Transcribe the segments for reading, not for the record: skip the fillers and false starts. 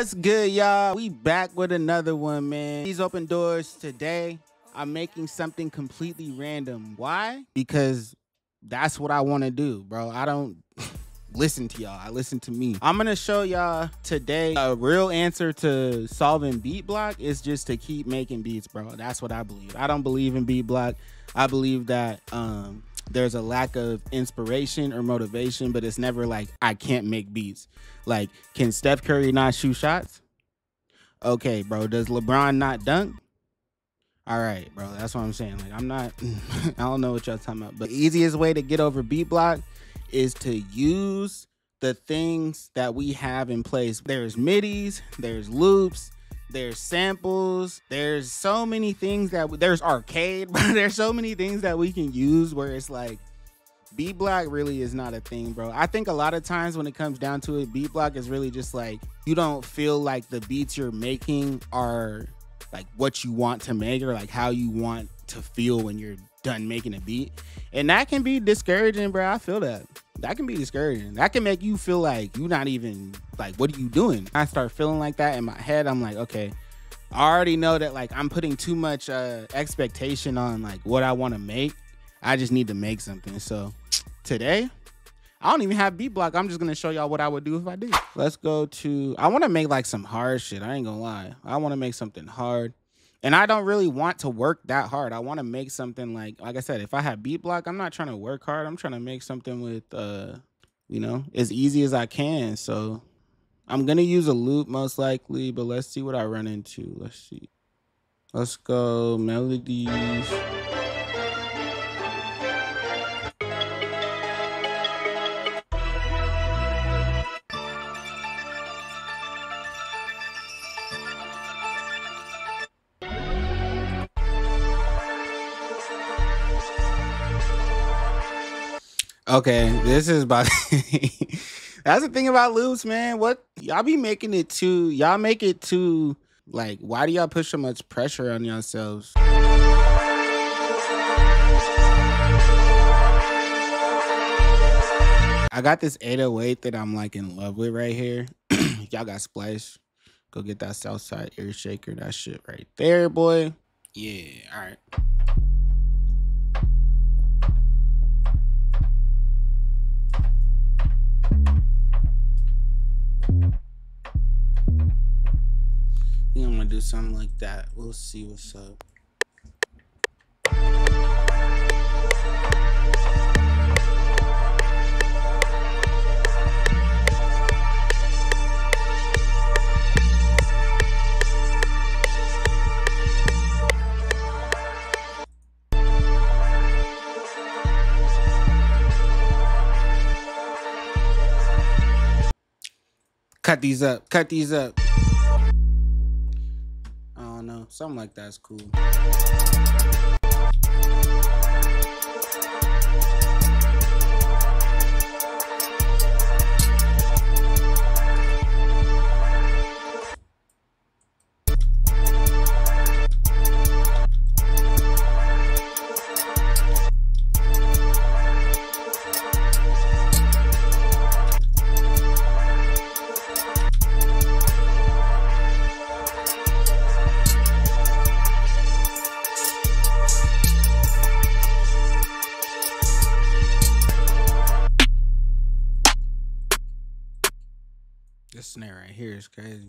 What's good, y'all? We back with another one, man. These open doors today, I'm making something completely random. Why? Because that's what I want to do, bro. I don't listen to y'all. I listen to me. I'm going to show y'all today a real answer to solving beat block is just to keep making beats, bro. That's what I believe. I don't believe in beat block. I believe that there's a lack of inspiration or motivation, but it's never like, I can't make beats. Like, can Steph Curry not shoot shots? Okay, bro. Does LeBron not dunk? All right, bro. That's what I'm saying. Like, I'm not, I don't know what y'all talking about, but the easiest way to get over beat block is to use the things that we have in place. There's midis, there's loops, there's samples, there's so many things that there's arcade, but there's so many things that we can use where it's like beat block really is not a thing, bro. I think a lot of times when it comes down to it, beat block is really just like you don't feel like the beats you're making are like what you want to make or like how you want to feel when you're done making a beat. And that can be discouraging, bro. I feel that. That can be discouraging. That can make you feel like you're not even, like, what are you doing? I start feeling like that in my head. I'm like, okay, I already know that, like, I'm putting too much expectation on, like, what I want to make. I just need to make something. So today, I don't even have beat block. I'm just going to show y'all what I would do if I did. Let's go to, I want to make, like, some hard shit. I ain't going to lie. I want to make something hard. And I don't really want to work that hard. I want to make something like I said, if I have beat block, I'm not trying to work hard. I'm trying to make something with, you know, as easy as I can. So I'm going to use a loop most likely, but let's see what I run into. Let's see. Let's go melodies. Okay, this is about that's the thing about loops, man. What y'all be making it too, y'all make it too, like, why do y'all put so much pressure on yourselves? I got this 808 that I'm like in love with right here. Y'all got Splice. Go get that South Side Ear Shaker, that shit right there, boy. Yeah, all right. I think I'm gonna do something like that. We'll see what's up. Cut these up, cut these up. Something like that's cool. This snare right here is crazy.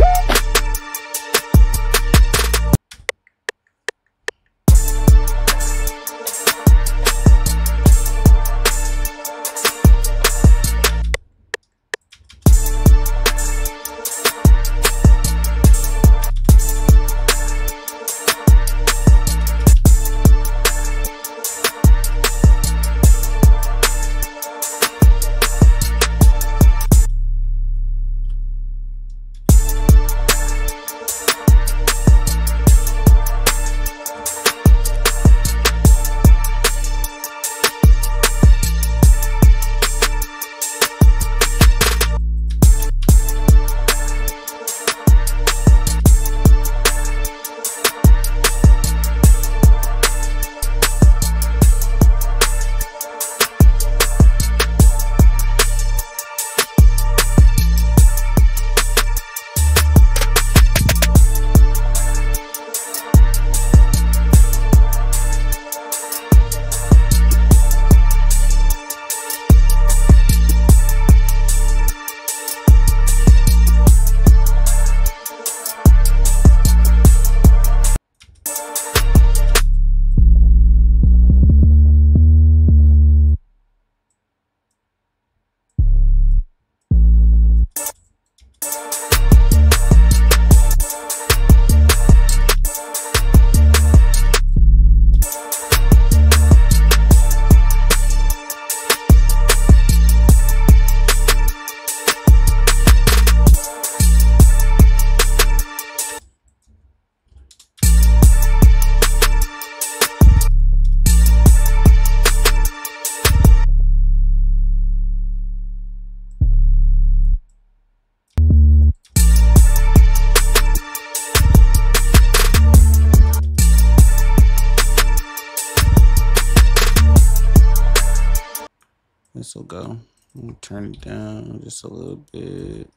This will go. I'm gonna turn it down just a little bit.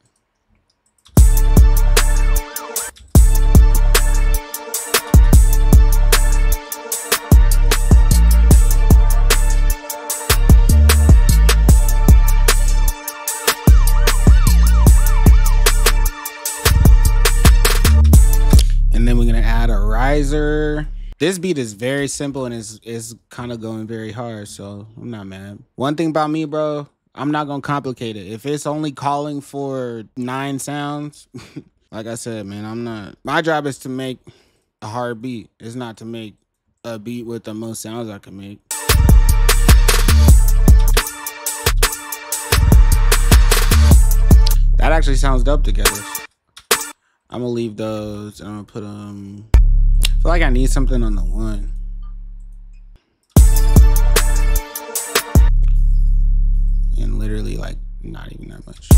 And then we're gonna add a riser. This beat is very simple and it's kind of going very hard, so I'm not mad. One thing about me, bro, I'm not going to complicate it. If it's only calling for 9 sounds, like I said, man, I'm not. My job is to make a hard beat. It's not to make a beat with the most sounds I can make. That actually sounds dope together. I'm going to leave those and I'm going to put them... I feel like I need something on the one. And literally, like, not even that much.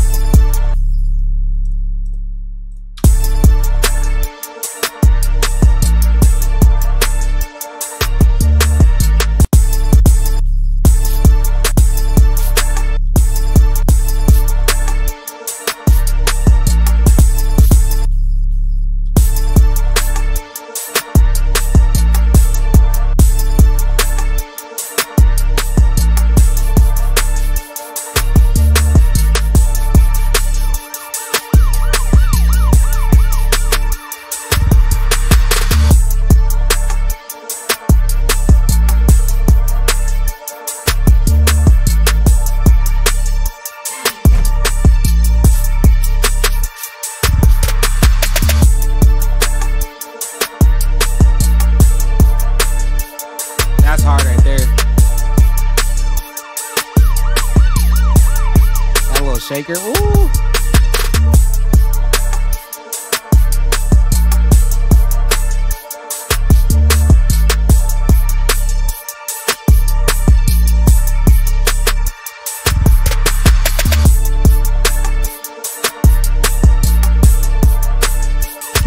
Shaker. Ooh.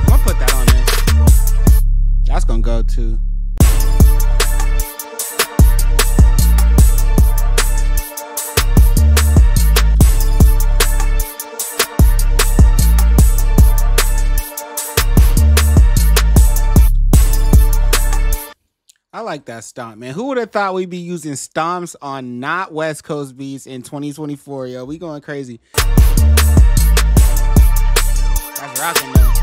I'll put that on there. That's gonna go too. I like that stomp, man. Who would have thought we'd be using stomps on not West Coast beats in 2024? Yo, we going crazy. rocking now.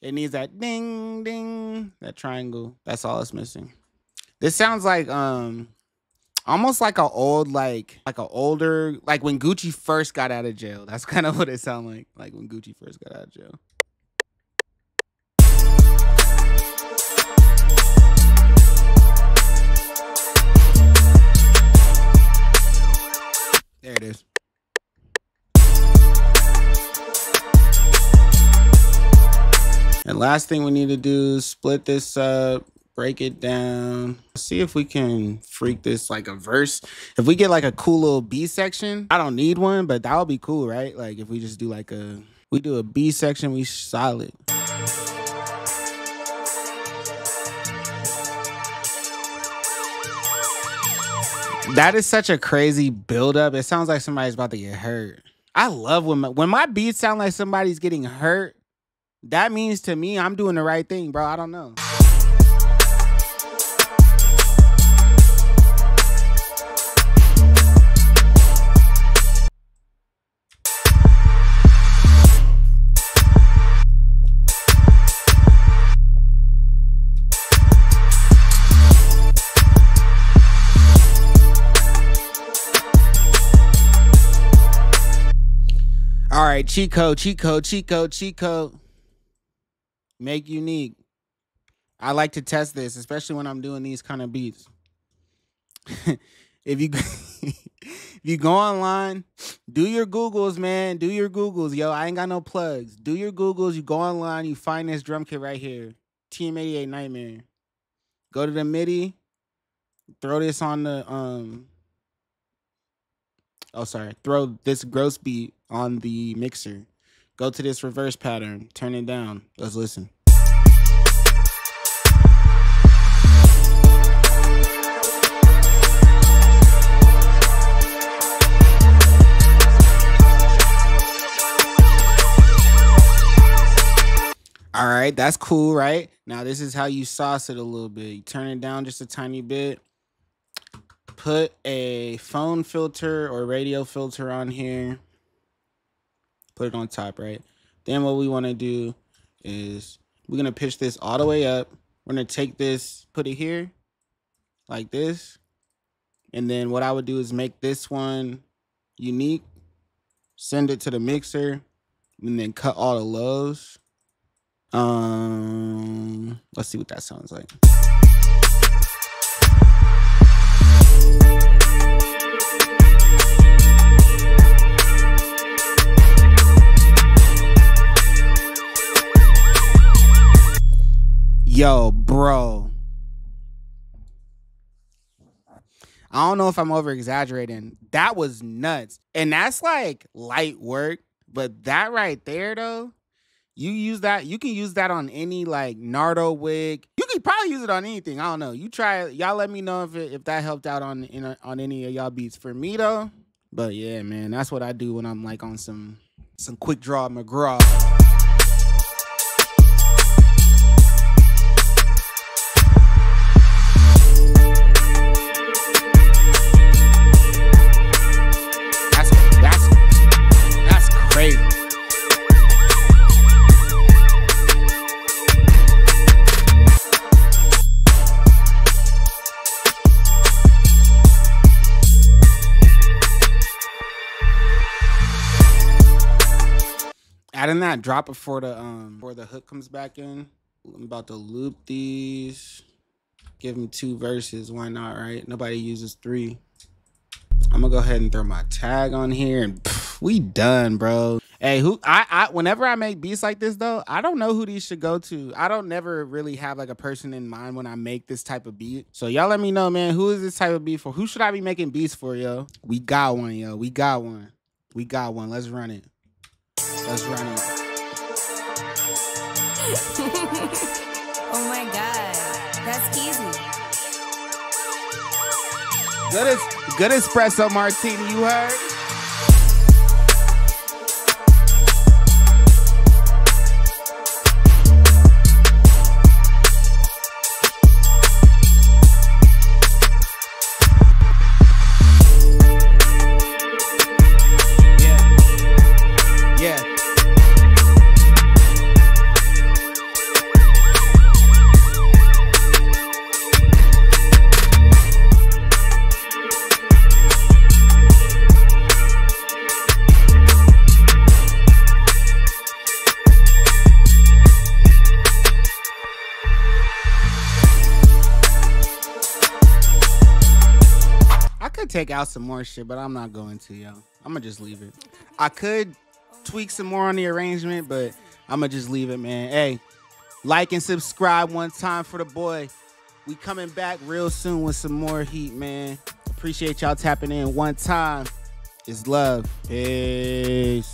It needs that ding, ding, that triangle. That's all it's missing. This sounds like almost like a old, like an older, like when Gucci first got out of jail. That's kind of what it sounds like. Like when Gucci first got out of jail. There it is. And last thing we need to do is split this up, break it down. See if we can freak this like a verse. If we get like a cool little B section, I don't need one, but that would be cool, right? Like if we just do like a, we do a B section, we solid. That is such a crazy buildup. It sounds like somebody's about to get hurt. I love when my beats sound like somebody's getting hurt. That means to me, I'm doing the right thing, bro. I don't know. All right, Chico. Make unique. I like to test this, especially when I'm doing these kind of beats. If you go online, do your Googles, man. Do your Googles. Yo, I ain't got no plugs. Do your Googles. You go online, you find this drum kit right here. tm88 Nightmare. Go to the MIDI. Throw this on the throw this Gross Beat on the mixer. Go to this reverse pattern, turn it down. Let's listen. All right, that's cool, right? Now this is how you sauce it a little bit. You turn it down just a tiny bit. Put a phone filter or radio filter on here. Put it on top, right? Then what we want to do is we're going to pitch this all the way up. We're going to take this, put it here like this. And then what I would do is make this one unique, send it to the mixer, and then cut all the lows. Let's see what that sounds like. Yo, bro. I don't know if I'm over-exaggerating. That was nuts. And that's like light work. But that right there, though, you use that. You can use that on any like Nardo wig. You can probably use it on anything. I don't know. You try it. Y'all let me know if that helped out on any of y'all beats for me, though. But yeah, man, that's what I do when I'm like on some quick draw McGraw. Adding that drop before the hook comes back in. I'm about to loop these. Give them two verses. Why not, right? Nobody uses three. I'm gonna go ahead and throw my tag on here, and pff, we done, bro. Hey, whenever I make beats like this though, I don't know who these should go to. I don't never really have like a person in mind when I make this type of beat. So y'all let me know, man. Who is this type of beat for? Who should I be making beats for, yo? We got one, yo. We got one. We got one. Let's run it. Let's run it. Oh my God, that's easy. Good espresso martini, you heard? take out some more shit, but I'm not going to, yo. I'm going to just leave it. I could tweak some more on the arrangement, but I'm going to just leave it, man. Hey, like and subscribe one time for the boy. We coming back real soon with some more heat, man. Appreciate y'all tapping in one time. It's love. Peace.